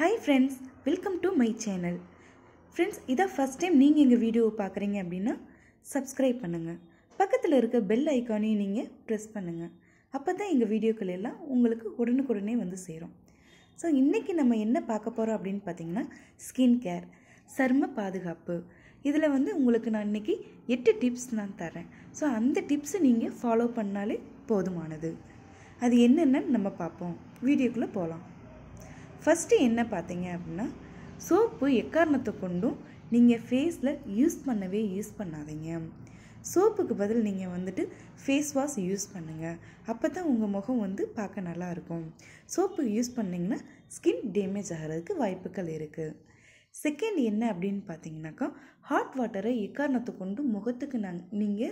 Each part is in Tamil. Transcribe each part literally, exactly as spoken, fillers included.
Hi friends, welcome to my channel. Friends, ida first time neenga enga video paakringa appadina subscribe pannunga. பக்கத்துல இருக்க bell icon ஐ நீங்க press பண்ணுங்க. அப்பதான் எங்க வீடியோக்கள் எல்லாம் உங்களுக்கு உடனுக்குடனே வந்து சேரும். சோ இன்னைக்கு நம்ம என்ன பார்க்க போறோம் அப்படினு பாத்தீங்கன்னா ஸ்கின் கேர், சர்ம பாதுகாப்பு. இதுல வந்து உங்களுக்கு நான் இன்னைக்கு eight டிப்ஸ் நான் தரேன். சோ அந்த டிப்ஸ் நீங்க ஃபாலோ பண்ணாலே போதுமானது. அது என்னன்னா நம்ம பாப்போம். வீடியோக்குள்ள போலாம். First என்ன பாத்தீங்க அப்படினா சோப்பு எக்காரணத்தை கொண்டும் நீங்க ஃபேஸ்ல யூஸ் பண்ணவே யூஸ் பண்ணாதீங்க. சோப்புக்கு பதில் நீங்க வந்துட்டு ஃபேஸ் வாஷ் யூஸ் பண்ணுங்க. அப்பதான் உங்க முகம் வந்து பார்க்க நல்லா இருக்கும். சோப்பு யூஸ் பண்ணீங்கன்னா ஸ்கின் டேமேஜ் ஆகிறதுக்கு வாய்ப்புகள் இருக்கு. செகண்ட் என்ன அப்படினு பாத்தீங்கன்னாக்கா ஹாட் வாட்டரை எக்காரணத்தை கொண்டு முகத்துக்கு நீங்க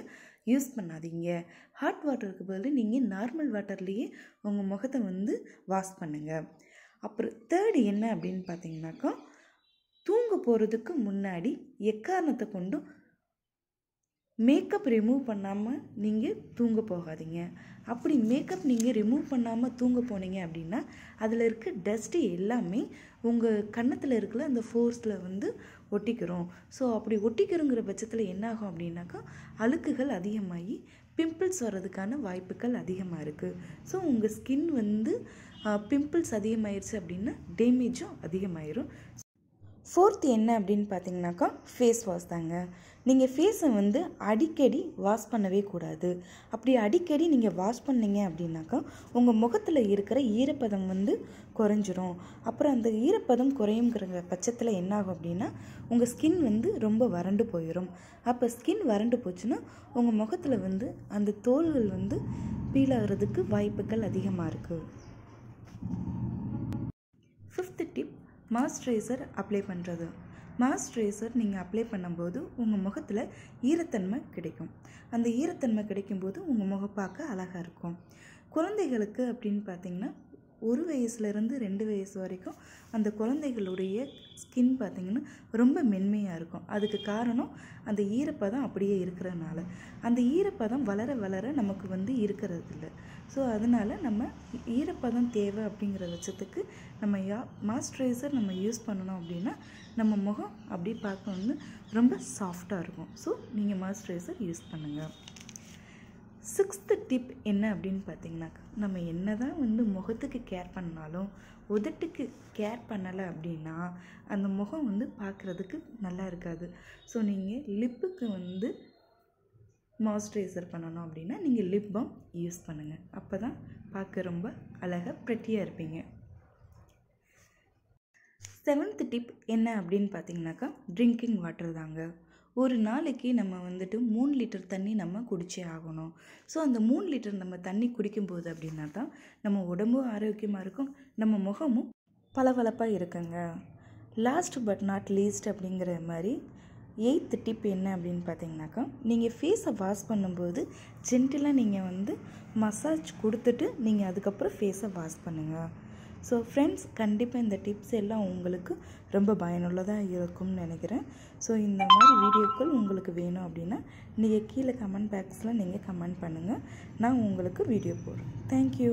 யூஸ் பண்ணாதீங்க. ஹாட் வாட்டருக்கு பதில் நீங்க நார்மல் வாட்டர்லயே உங்க முகத்தை வந்து வாஷ் பண்ணுங்க. அப்புறம் தேர்ட் என்ன அப்படினு பாத்தீங்கன்னாக்கா தூங்க போறதுக்கு முன்னாடி எக்காரணத்தை கொண்டு மேக்கப் ரிமூவ் பண்ணாம நீங்க தூங்க போகாதீங்க. அப்படி மேக்கப் நீங்க ரிமூவ் பண்ணாம தூங்க போனீங்க அப்படினா அதுல இருக்க டஸ்ட் எல்லாமே உங்க கண்ணத்துல இருக்குல அந்த ஃபோர்ஸ்ல வந்து ஒட்டிக்கிறோம். சோ அப்படி ஒட்டிக்கிறங்கற பட்சத்துல என்ன ஆகும் அப்படினாக்கா அழுக்குகள் அதிகமாகி பிம்பிள்ஸ் வரதுக்கான வாய்ப்புகள் அதிகமா இருக்கு. சோ உங்க ஸ்கின் வந்து பிம்பிள்ஸ் அதிகமாயிருச்சு அப்படினா டேமேஜும் அதிகமாயிரும். ஃபோர்த் என்ன அப்படினு பாத்தீங்கன்னாக்கா ஃபேஸ் வாஷ் தாங்க. நீங்க ஃபேஸை வந்து அடிக்கடி வாஷ் பண்ணவே கூடாது. அப்படி அடிக்கடி நீங்க வாஷ் பண்ணீங்க அப்படினாக்கா உங்க முகத்துல இருக்கிற ஈரப்பதம் வந்து குறஞ்சிரும். அப்புறம் அந்த ஈரப்பதம் குறையும்ங்கற பட்சத்துல என்ன ஆகும் அப்படினா உங்க ஸ்கின் வந்து ரொம்ப வறண்டு போயிடும். அப்ப ஸ்கின் வறண்டு போச்சுனா உங்க முகத்துல வந்து அந்த தோல்கள் வந்து பீல் ஆகிறதுக்கு வாய்ப்புகள் அதிகமா இருக்கு. ஃபிஃப்த் டிப் மாய்ஸ்சரைசர் அப்ளை பண்ணுறது. மாய்ஸ்சரைசர் நீங்கள் அப்ளை பண்ணும்போது உங்கள் முகத்தில் ஈரத்தன்மை கிடைக்கும். அந்த ஈரத்தன்மை கிடைக்கும்போது உங்கள் முகம் பார்க்க அழகாக இருக்கும். குழந்தைகளுக்கு அப்படின்னு பார்த்தீங்கன்னா ஒரு வயசுலேருந்து ரெண்டு வயசு வரைக்கும் அந்த குழந்தைகளுடைய ஸ்கின் பார்த்திங்கன்னா ரொம்ப மென்மையாக இருக்கும். அதுக்கு காரணம் அந்த ஈரப்பதம் அப்படியே இருக்கிறதுனால. அந்த ஈரப்பதம் வளர வளர நமக்கு வந்து இருக்கிறது இல்லை. ஸோ அதனால் நம்ம ஈரப்பதம் தேவை அப்படிங்கிற பட்சத்துக்கு நம்ம யா மாய்ஸ்சரைசர் நம்ம யூஸ் பண்ணணும் அப்படின்னா நம்ம முகம் அப்படி பார்க்க வந்து ரொம்ப சாஃப்டாக இருக்கும். ஸோ நீங்கள் மாய்ஸ்சரைசர் யூஸ் பண்ணுங்கள். சிக்ஸ்த்து டிப் என்ன அப்படின்னு பார்த்தீங்கன்னாக்கா நம்ம என்ன தான் வந்து முகத்துக்கு கேர் பண்ணாலும் உதட்டுக்கு கேர் பண்ணலை அப்படின்னா அந்த முகம் வந்து பார்க்குறதுக்கு நல்லா இருக்காது. ஸோ நீங்கள் லிப்புக்கு வந்து மாய்ஸ்சரைசர் பண்ணணும் அப்படின்னா நீங்கள் லிப் பாம் யூஸ் பண்ணுங்கள். அப்போ தான் பார்க்க ரொம்ப அழகாக ப்ரெட்டியாக இருப்பீங்க. செவன்த் டிப் என்ன அப்படின்னு பார்த்தீங்கன்னாக்கா ட்ரிங்கிங் வாட்டர் தாங்க. ஒரு நாளைக்கு நம்ம வந்துட்டு மூணு லிட்டர் தண்ணி நம்ம குடிச்சே ஆகணும். ஸோ அந்த மூணு லிட்டர் நம்ம தண்ணி குடிக்கும்போது அப்படின்னா தான் நம்ம உடம்பும் ஆரோக்கியமாக இருக்கும், நம்ம முகமும் பளபளப்பாக இருக்குங்க. லாஸ்ட் பட் நாட் லீஸ்ட் அப்படிங்கிற மாதிரி எயித்து டிப் என்ன அப்படின்னு பார்த்தீங்கன்னாக்கா நீங்கள் ஃபேஸை வாஷ் பண்ணும்போது ஜென்டிலாக நீங்கள் வந்து மசாஜ் கொடுத்துட்டு நீங்கள் அதுக்கப்புறம் ஃபேஸை வாஷ் பண்ணுங்கள். ஸோ ஃப்ரெண்ட்ஸ், கண்டிப்பாக இந்த டிப்ஸ் எல்லாம் உங்களுக்கு ரொம்ப பயனுள்ளதாக இருக்கும்னு நினைக்கிறேன். ஸோ இந்த மாதிரி வீடியோக்கள் உங்களுக்கு வேணும் அப்படின்னா நீங்கள் கீழே கமெண்ட் பாக்ஸில் நீங்கள் கமெண்ட் பண்ணுங்கள். நான் உங்களுக்கு வீடியோ போடுறேன். தேங்க்யூ.